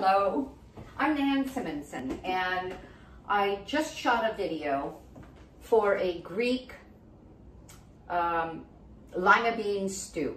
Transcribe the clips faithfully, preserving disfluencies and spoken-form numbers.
Hello, I'm Nan Simonsen, and I just shot a video for a Greek um, lima bean stew,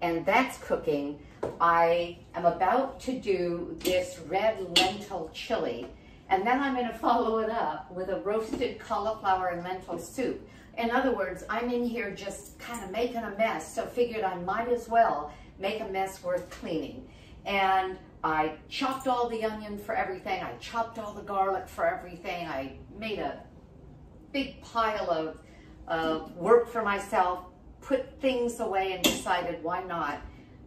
and that's cooking. I am about to do this red lentil chili, and then I'm going to follow it up with a roasted cauliflower and lentil soup. In other words, I'm in here just kind of making a mess, so figured I might as well make a mess worth cleaning. And I chopped all the onion for everything. I chopped all the garlic for everything. I made a big pile of uh, work for myself, put things away, and decided why not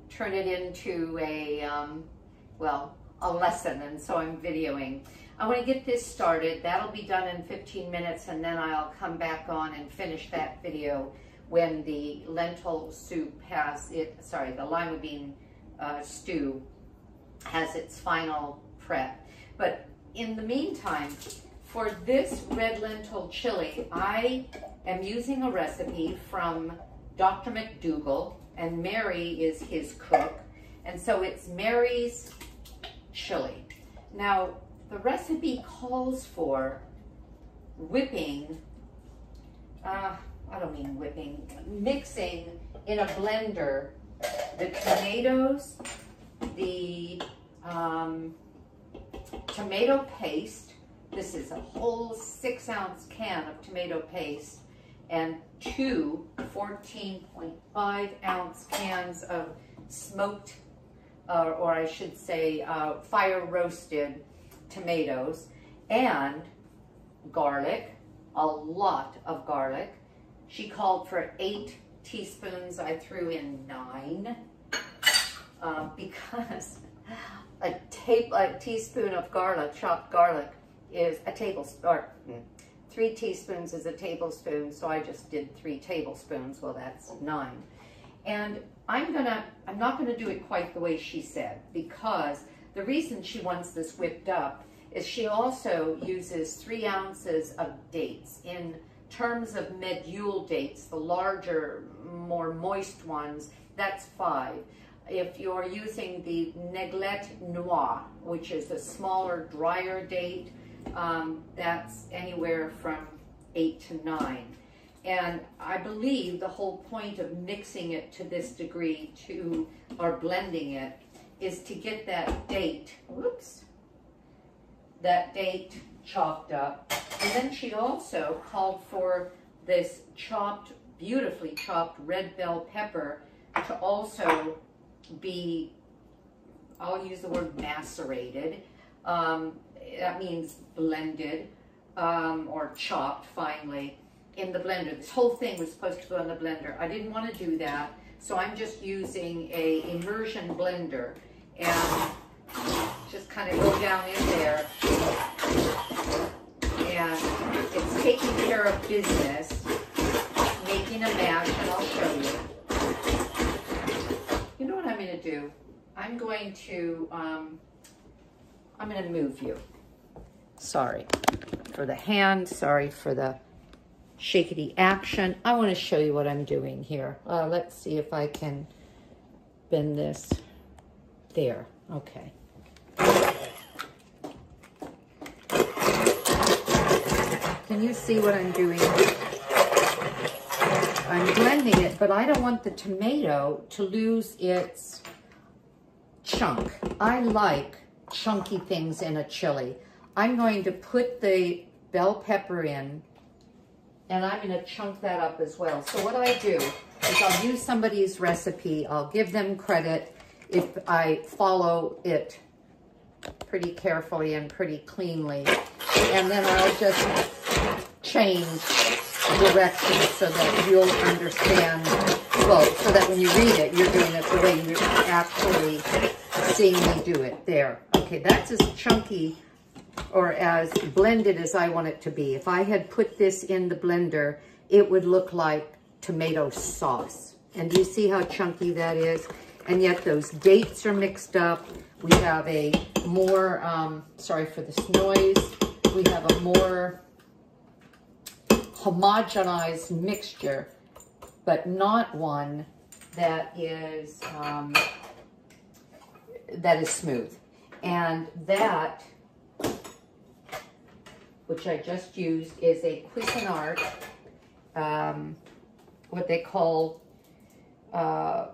turn it into a, um, well, a lesson, and so I'm videoing. I want to get this started. That'll be done in fifteen minutes, and then I'll come back on and finish that video when the lentil soup has it, sorry, the lima bean uh, stew has its final prep. But in the meantime, for this red lentil chili, I am using a recipe from Doctor McDougall, and Mary is his cook, and so it's Mary's chili. Now, the recipe calls for whipping, uh, I don't mean whipping, mixing in a blender the tomatoes, the um, tomato paste. This is a whole six ounce can of tomato paste and two fourteen point five ounce cans of smoked, uh, or I should say uh, fire roasted tomatoes, and garlic, a lot of garlic. She called for eight teaspoons. I threw in nine uh, because a, ta a teaspoon of garlic, chopped garlic, is a tablespoon, or three teaspoons is a tablespoon, so I just did three tablespoons. Well, that's nine. And I'm gonna, I'm not gonna do it quite the way she said, because the reason she wants this whipped up is she also uses three ounces of dates. In terms of medjool dates, the larger, more moist ones, that's five. If you're using the Neglet Noir, which is a smaller, drier date, Um, that's anywhere from eight to nine. And I believe the whole point of mixing it to this degree to, or blending it, is to get that date, whoops, that date chopped up. And then she also called for this chopped, beautifully chopped red bell pepper to also be, I'll use the word macerated. Um, that means blended um, or chopped finely in the blender. This whole thing was supposed to go in the blender. I didn't want to do that, so I'm just using a immersion blender and just kind of go down in there, and it's taking care of business, making a mash, and I'll show you. You know what I'm going to do? I'm going to, um, I'm going to move you. Sorry for the hand. Sorry for the shakety action. I want to show you what I'm doing here. Uh, let's see if I can bend this. There. Okay. Can you see what I'm doing? I'm blending it, but I don't want the tomato to lose its chunk. I like chunky things in a chili. I'm going to put the bell pepper in, and I'm going to chunk that up as well. So what I do is I'll use somebody's recipe. I'll give them credit if I follow it pretty carefully and pretty cleanly. And then I'll just change direction so that you'll understand both, so that when you read it, you're doing it the way you're actually seeing me do it. There. Okay, that's as chunky or as blended as I want it to be. If I had put this in the blender, it would look like tomato sauce. And do you see how chunky that is? And yet those dates are mixed up. We have a more, um, sorry for this noise, we have a more homogenized mixture, but not one that is, um, that is smooth. And that, which I just used, is a Cuisinart, um, what they call, uh,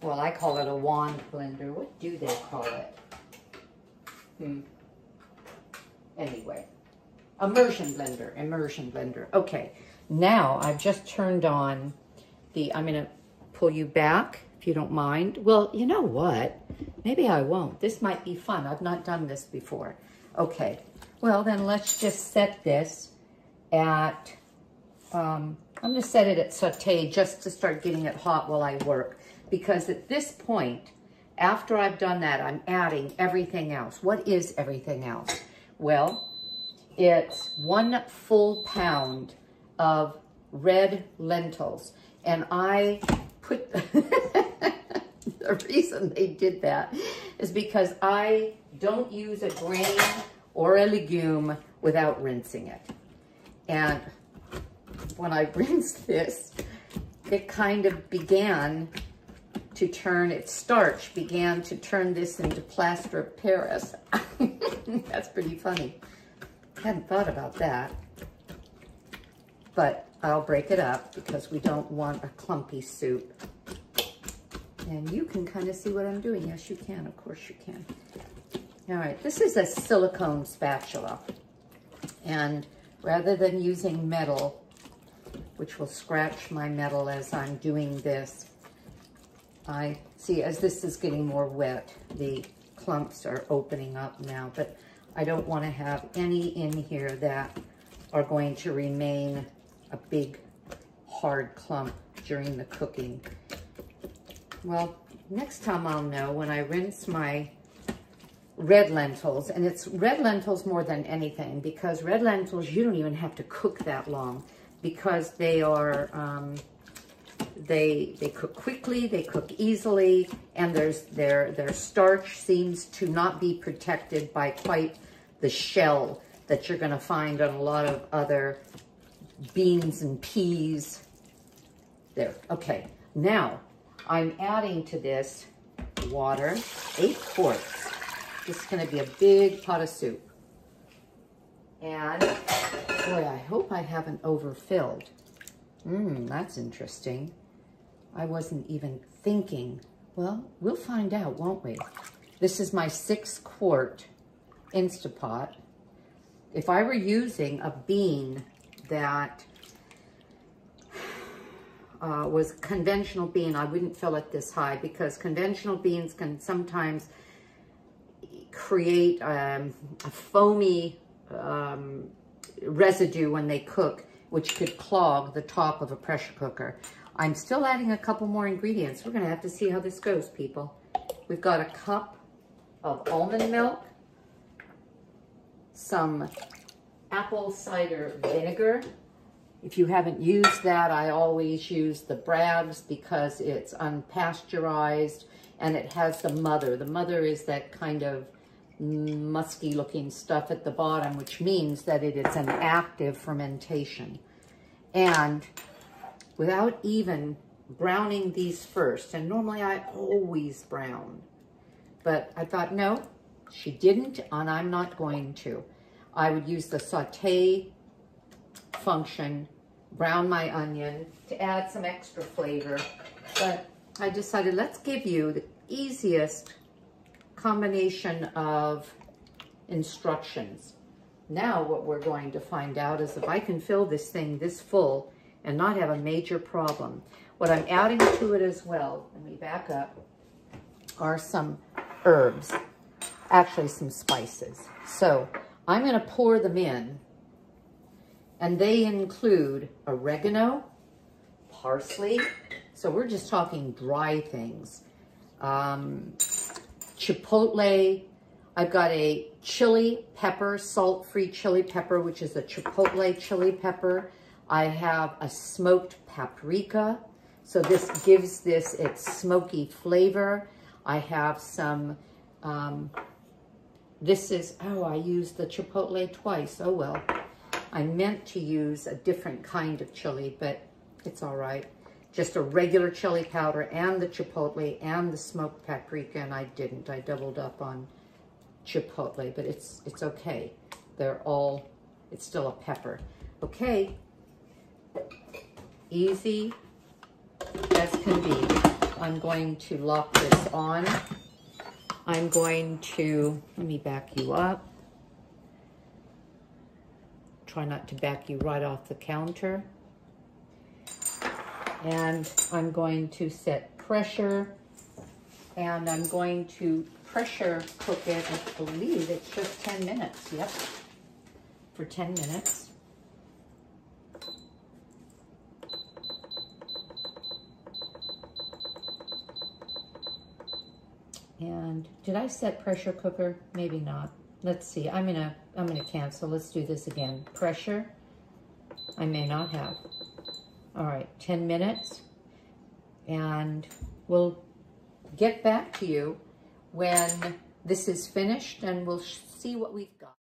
well, I call it a wand blender. What do they call it? Hmm. Anyway, immersion blender, immersion blender. Okay, now I've just turned on the, I'm going to pull you back if you don't mind. Well, you know what? Maybe I won't. This might be fun. I've not done this before. Okay, well then let's just set this at, um, I'm going to set it at saute just to start getting it hot while I work. Because at this point, after I've done that, I'm adding everything else. What is everything else? Well, it's one full pound of red lentils. And I put, the reason they did that is because I don't use a grain or a legume without rinsing it. And when I rinsed this, it kind of began to turn, its starch began to turn this into plaster of Paris. That's pretty funny. Hadn't thought about that. But I'll break it up because we don't want a clumpy soup. And you can kind of see what I'm doing. Yes, you can. Of course you can. All right. This is a silicone spatula. And rather than using metal, which will scratch my metal as I'm doing this, I see as this is getting more wet, the clumps are opening up now, but I don't want to have any in here that are going to remain a big hard clump during the cooking. Well, next time I'll know when I rinse my red lentils, and it's red lentils more than anything, because red lentils, you don't even have to cook that long because they are, um, They they cook quickly, they cook easily, and there's their their starch seems to not be protected by quite the shell that you're going to find on a lot of other beans and peas. There. Okay. Now I'm adding to this water, eight quarts. This is going to be a big pot of soup. And boy, I hope I haven't overfilled. Mmm, that's interesting. I wasn't even thinking. Well, we'll find out, won't we? This is my six quart Instapot. If I were using a bean that uh, was conventional bean, I wouldn't fill it this high because conventional beans can sometimes create um, a foamy um, residue when they cook, which could clog the top of a pressure cooker. I'm still adding a couple more ingredients. We're gonna have to see how this goes, people. We've got a cup of almond milk, some apple cider vinegar. If you haven't used that, I always use the Brabs because it's unpasteurized and it has the mother. The mother is that kind of musky looking stuff at the bottom, which means that it is an active fermentation. And without even browning these first, and normally I always brown, but I thought, no, she didn't, and I'm not going to. I would use the saute function, brown my onion to add some extra flavor, but I decided let's give you the easiest combination of instructions. Now what we're going to find out is if I can fill this thing this full and not have a major problem. What I'm adding to it as well, let me back up, are some herbs, actually some spices. So I'm going to pour them in, and they include oregano, parsley, so we're just talking dry things, um, chipotle. I've got a chili pepper, salt-free chili pepper, which is a chipotle chili pepper. I have a smoked paprika, so this gives this its smoky flavor. I have some, um, this is, oh, I used the chipotle twice. Oh, well, I meant to use a different kind of chili, but it's all right. Just a regular chili powder and the chipotle and the smoked paprika, and I didn't. I doubled up on chipotle, but it's it's okay. They're all, it's still a pepper. Okay, easy as can be. I'm going to lock this on. I'm going to, let me back you up. Try not to back you right off the counter. And I'm going to set pressure, and I'm going to pressure cook it. I believe it's just ten minutes, yep, for ten minutes. And did I set pressure cooker? Maybe not. Let's see. I'm gonna I'm gonna cancel. Let's do this again. Pressure. I may not have. All right, ten minutes, and we'll get back to you when this is finished, and we'll see what we've got.